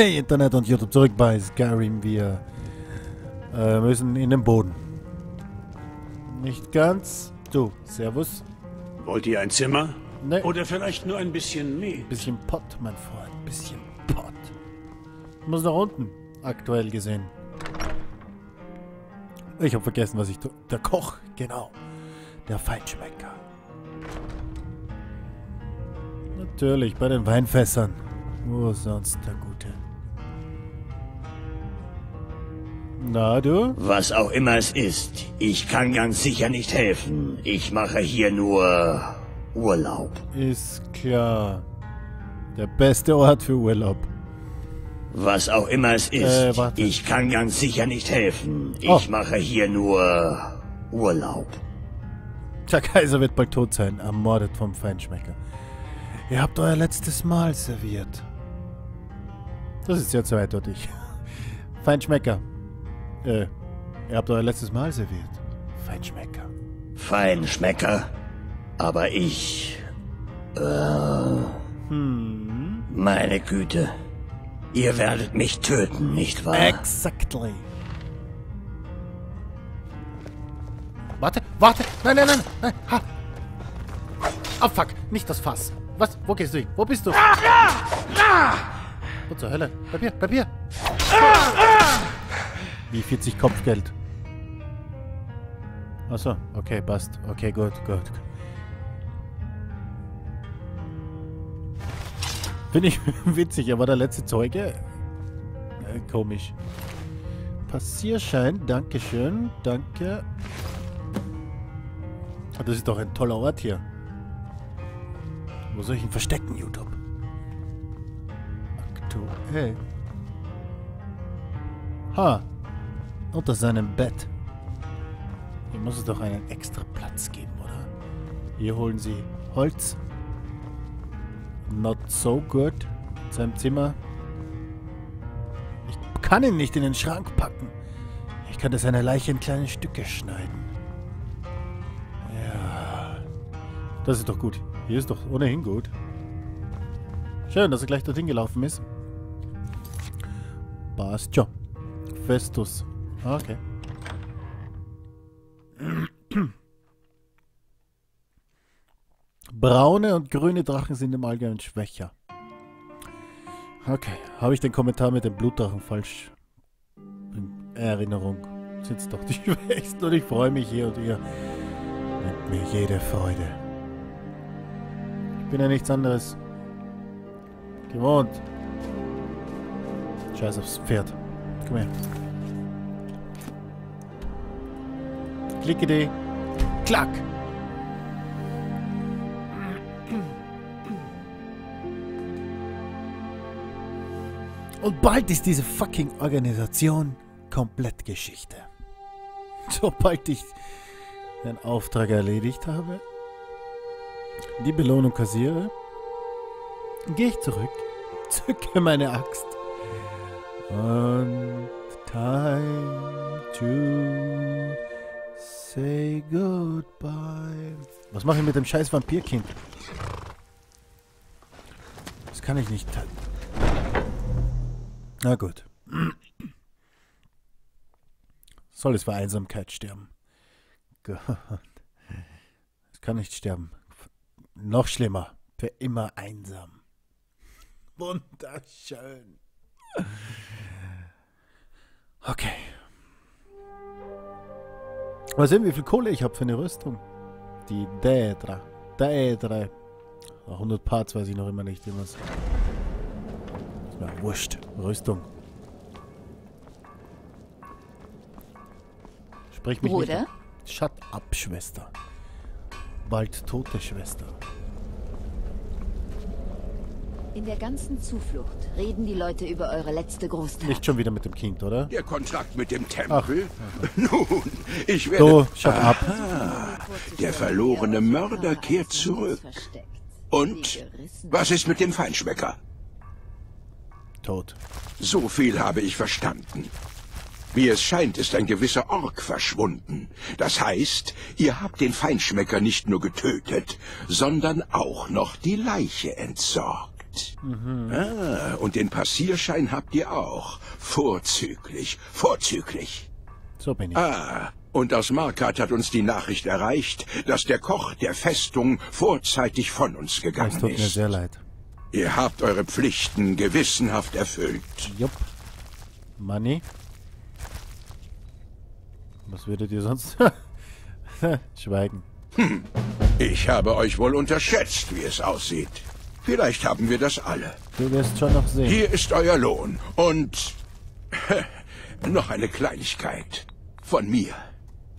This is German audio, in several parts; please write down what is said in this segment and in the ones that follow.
Hey Internet und YouTube, zurück bei Skyrim. Wir müssen in den Boden. Nicht ganz. Du, servus. Wollt ihr ein Zimmer? Nee. Oder vielleicht nur ein bisschen Mehl? Bisschen Pott, mein Freund. Bisschen Pott. Ich muss nach unten. Aktuell gesehen. Ich habe vergessen, was ich tue. Der Koch, genau. Der Feinschmecker. Natürlich, bei den Weinfässern. Wo sonst, der Gute? Na, du? Was auch immer es ist, ich kann ganz sicher nicht helfen. Ich mache hier nur Urlaub. Ist klar. Der beste Ort für Urlaub. Was auch immer es ist, ich kann ganz sicher nicht helfen. Ich mache hier nur Urlaub. Der Kaiser wird bald tot sein, ermordet vom Feinschmecker. Ihr habt euer letztes Mal serviert. Das ist ja zu eindeutig. Feinschmecker. Ihr habt euer letztes Mal serviert. Feinschmecker. Feinschmecker? Aber ich... Meine Güte. Ihr werdet mich töten, nicht wahr? Exactly. Warte, warte! Nein, nein, nein! Nein. Ha. Oh fuck, nicht das Fass. Was? Wo gehst du hin? Wo bist du? Wo zur Hölle? Bleib hier, bleib hier! Wie 40 Kopfgeld. Achso, okay, passt. Okay, gut, gut. Finde ich witzig, aber der letzte Zeuge... komisch. Passierschein, dankeschön, danke. Das ist doch ein toller Ort hier. Wo soll ich ihn verstecken, YouTube? Aktuell. Ha! Unter seinem Bett. Hier muss es doch einen extra Platz geben, oder? Hier holen sie Holz. Not so good. In seinem Zimmer. Ich kann ihn nicht in den Schrank packen. Ich könnte seine Leiche in kleine Stücke schneiden. Ja. Das ist doch gut. Hier ist doch ohnehin gut. Schön, dass er gleich dorthin gelaufen ist. Passt schon. Festus. Okay. Braune und grüne Drachen sind im Allgemeinen schwächer. Okay. Habe ich den Kommentar mit dem Blutdrachen falsch in Erinnerung? Sind's doch die Schwächsten und ich freue mich hier und ihr. Mit mir jede Freude. Ich bin ja nichts anderes gewohnt. Scheiß aufs Pferd. Komm her. Klicke die. Klack! Und bald ist diese fucking Organisation komplett Geschichte. Sobald ich den Auftrag erledigt habe, die Belohnung kassiere, gehe ich zurück, zücke meine Axt und time to say goodbye. Was mache ich mit dem scheiß Vampirkind? Das kann ich nicht. Na gut. Soll es vor Einsamkeit sterben? Gott. Es kann nicht sterben. Noch schlimmer. Für immer einsam. Wunderschön. Okay. Mal sehen, wie viel Kohle ich habe für eine Rüstung. Die Daedra. Daedra. 100 Parts weiß ich noch immer nicht. Immer so. Ist mir wurscht. Rüstung. Sprich mich Bruder? Nicht. Shut up, Schwester. Bald tote Schwester. In der ganzen Zuflucht reden die Leute über eure letzte Großtat. Nicht schon wieder mit dem Kind, oder? Der Kontrakt mit dem Tempel? Ach. Nun, ich werde... So, shut up. Der verlorene Mörder kehrt zurück. Und? Was ist mit dem Feinschmecker? Tot. So viel habe ich verstanden. Wie es scheint, ist ein gewisser Ork verschwunden. Das heißt, ihr habt den Feinschmecker nicht nur getötet, sondern auch noch die Leiche entsorgt. Geld. Mhm. Ah, und den Passierschein habt ihr auch. Vorzüglich, vorzüglich. So bin ich. Ah, und aus Markart hat uns die Nachricht erreicht, dass der Koch der Festung vorzeitig von uns gegangen ist. Es tut mir sehr leid. Ihr habt eure Pflichten gewissenhaft erfüllt. Jupp. Money. Was würdet ihr sonst schweigen? Hm. Ich habe euch wohl unterschätzt, wie es aussieht. Vielleicht haben wir das alle. Du wirst schon noch sehen. Hier ist euer Lohn und noch eine Kleinigkeit von mir.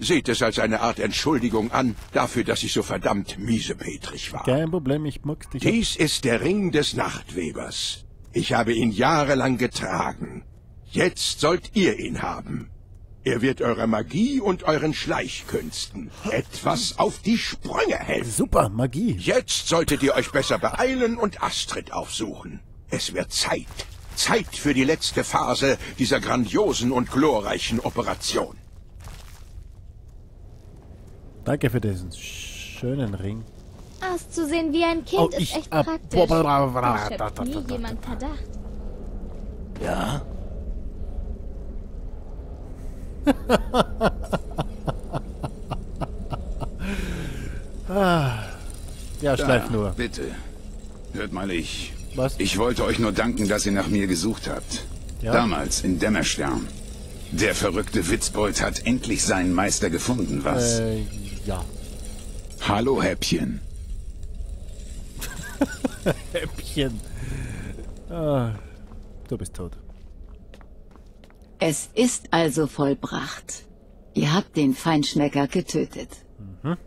Seht es als eine Art Entschuldigung an, dafür, dass ich so verdammt miesepetrig war. Kein Problem, ich mucks dich. Dies ist der Ring des Nachtwebers. Ich habe ihn jahrelang getragen. Jetzt sollt ihr ihn haben. Er wird eurer Magie und euren Schleichkünsten etwas auf die Sprünge helfen. Super, Magie. Jetzt solltet ihr euch besser beeilen und Astrid aufsuchen. Es wird Zeit. Zeit für die letzte Phase dieser grandiosen und glorreichen Operation. Danke für diesen schönen Ring. Auszusehen wie ein Kind ist echt praktisch. Ich hab nie jemand Verdacht. Ja? Ja, schleif nur. Bitte. Hört mal, ich. Was? Ich wollte euch nur danken, dass ihr nach mir gesucht habt. Ja? Damals in Dämmerstern. Der verrückte Witzbold hat endlich seinen Meister gefunden, was? Ja. Hallo, Häppchen. Häppchen. Ah, du bist tot. Es ist also vollbracht. Ihr habt den Feinschmecker getötet. Mhm.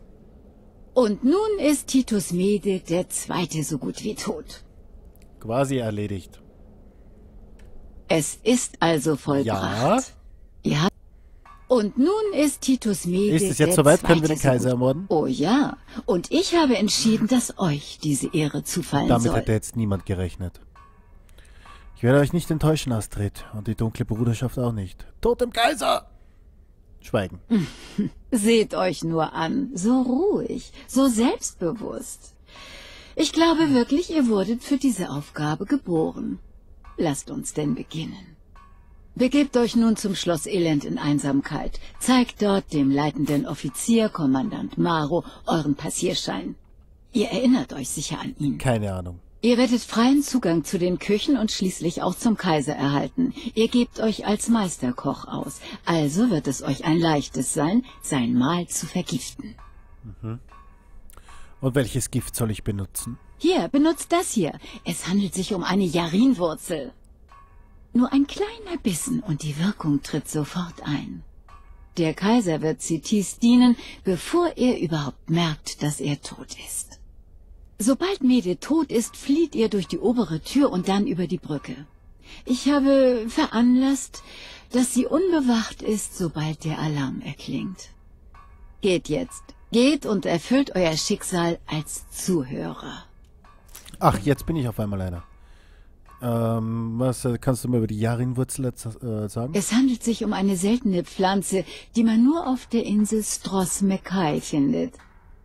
Und nun ist Titus Mede der Zweite so gut wie tot. Quasi erledigt. Es ist also vollbracht. Ja. Ihr habt... Und nun ist Titus Mede. Ist es jetzt soweit? Können wir den Kaiser ermorden? Oh ja. Und ich habe entschieden, dass euch diese Ehre zufallen soll. Damit hätte jetzt niemand gerechnet. Ich werde euch nicht enttäuschen, Astrid. Und die dunkle Bruderschaft auch nicht. Tod dem Kaiser! Schweigen. Seht euch nur an. So ruhig. So selbstbewusst. Ich glaube wirklich, ihr wurdet für diese Aufgabe geboren. Lasst uns denn beginnen. Begebt euch nun zum Schloss Elend in Einsamkeit. Zeigt dort dem leitenden Offizier, Kommandant Maro, euren Passierschein. Ihr erinnert euch sicher an ihn. Keine Ahnung. Ihr werdet freien Zugang zu den Küchen und schließlich auch zum Kaiser erhalten. Ihr gebt euch als Meisterkoch aus. Also wird es euch ein leichtes sein, sein Mahl zu vergiften. Mhm. Und welches Gift soll ich benutzen? Hier, benutzt das hier. Es handelt sich um eine Jarinwurzel. Nur ein kleiner Bissen und die Wirkung tritt sofort ein. Der Kaiser wird sie tief dienen, bevor er überhaupt merkt, dass er tot ist. Sobald Mede tot ist, flieht ihr durch die obere Tür und dann über die Brücke. Ich habe veranlasst, dass sie unbewacht ist, sobald der Alarm erklingt. Geht jetzt. Geht und erfüllt euer Schicksal als Zuhörer. Ach, jetzt bin ich auf einmal einer. Was kannst du mir über die Jarinwurzel sagen? Es handelt sich um eine seltene Pflanze, die man nur auf der Insel Stross-Mekai findet.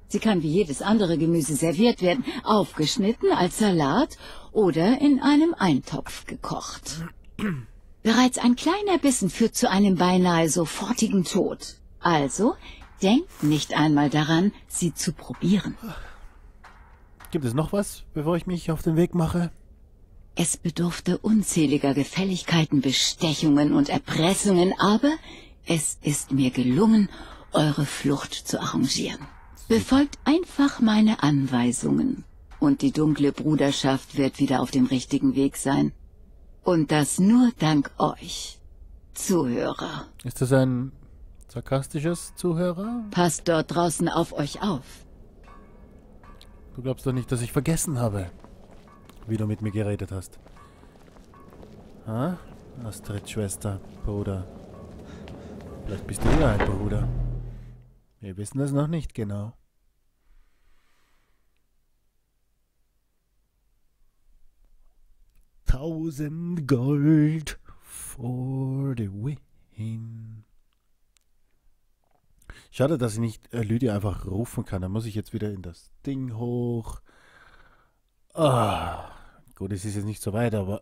Sie kann wie jedes andere Gemüse serviert werden, aufgeschnitten als Salat oder in einem Eintopf gekocht. Bereits ein kleiner Bissen führt zu einem beinahe sofortigen Tod. Also denkt nicht einmal daran, sie zu probieren. Gibt es noch was, bevor ich mich auf den Weg mache? Es bedurfte unzähliger Gefälligkeiten, Bestechungen und Erpressungen, aber es ist mir gelungen, eure Flucht zu arrangieren. Befolgt einfach meine Anweisungen und die dunkle Bruderschaft wird wieder auf dem richtigen Weg sein. Und das nur dank euch, Zuhörer. Ist das ein sarkastisches Zuhörer? Passt dort draußen auf euch auf. Du glaubst doch nicht, dass ich vergessen habe, wie du mit mir geredet hast. Ha? Astrid, Schwester, Bruder. Vielleicht bist du ja ein Bruder. Wir wissen das noch nicht genau. Tausend Gold for the win. Schade, dass ich nicht Lydia einfach rufen kann. Da muss ich jetzt wieder in das Ding hoch. Ah. Gut, es ist jetzt nicht so weit, aber...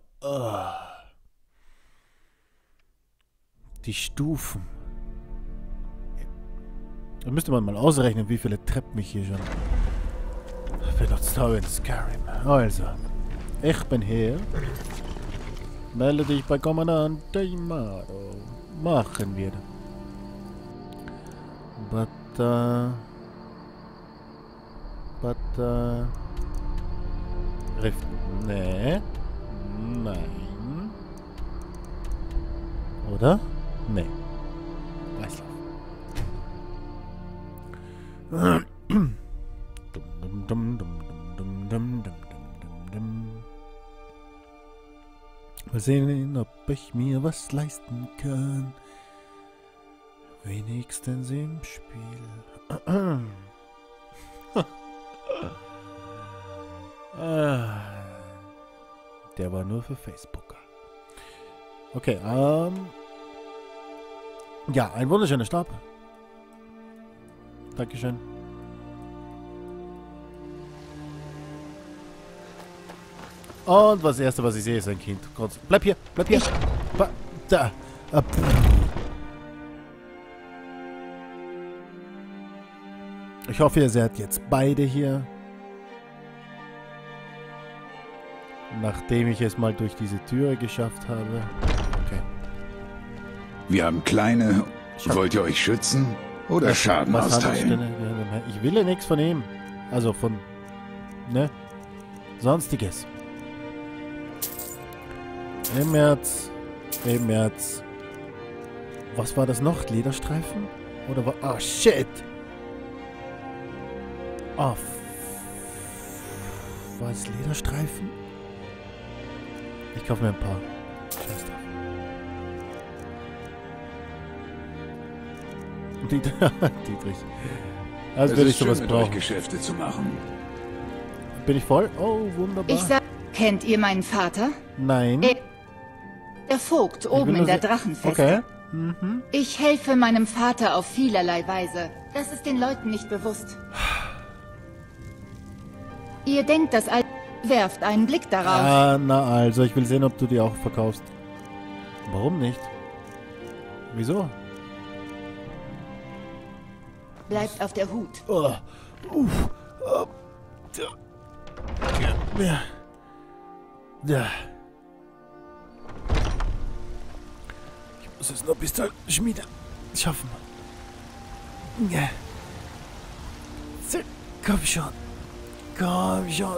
Die Stufen. Da müsste man mal ausrechnen, wie viele Treppen ich hier schon benutzt habe in Skyrim. Also, ich bin hier. Melde dich bei Kommandant Teymar. Machen wir. Rift. Nee. Nein. Oder? Nee. Weiß nicht. Mal sehen, ob ich mir was leisten kann. Wenigstens im Spiel. Der war nur für Facebooker. Okay, ja, ein wunderschöner Stab. Dankeschön. Und das Erste, was ich sehe, ist ein Kind. Gott, bleib hier, bleib hier. Da. Ich hoffe, ihr seid jetzt beide hier. Nachdem ich es mal durch diese Türe geschafft habe. Okay. Wir haben kleine... Wollt ihr euch schützen? Oder Schaden austeilen? Ich will ja nichts von ihm. Also von... Ne? Sonstiges. Im März. Im März. Was war das noch? Lederstreifen? Oder war... Oh, shit! Oh, war es Lederstreifen? Ich kaufe mir ein paar. Scheiß drauf. Dietrich. Also würde ich sowas brauchen. Geschäfte zu machen. Bin ich voll? Oh, wunderbar. Ich sag, kennt ihr meinen Vater? Nein. Der Vogt oben in der Drachenfeste. Okay. Mhm. Ich helfe meinem Vater auf vielerlei Weise. Das ist den Leuten nicht bewusst. Ihr denkt, das all... Werft einen Blick darauf. Ah, na also, ich will sehen, ob du die auch verkaufst. Warum nicht? Wieso? Bleibt auf der Hut. Oh. Uff. Oh. Ja. Ja. Ich muss es noch bis zur Schmiede schaffen. Ja. So, komm schon. Komm schon.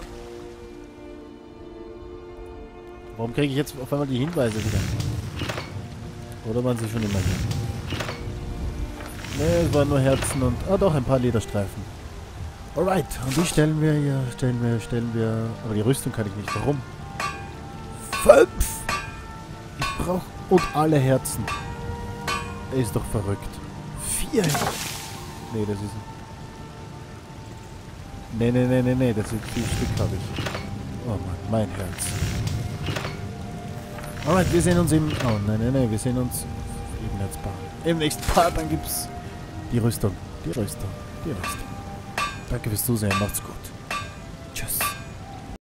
Warum kriege ich jetzt auf einmal die Hinweise wieder? Oder waren sie schon immer hier? Ne, es waren nur Herzen und... Ah doch, ein paar Lederstreifen. Alright, und die stellen wir hier, stellen wir... Aber die Rüstung kann ich nicht, warum? 5! Ich brauche... Und alle Herzen. Er ist doch verrückt. 4! Ne, das ist... Ne, das sind 4 Stück, habe ich. Oh Mann, mein Herz. Alright, wir sehen uns im... Oh, nein, wir sehen uns im nächsten Part. Im nächsten Part, dann gibt's die Rüstung. Danke fürs Zusehen, macht's gut.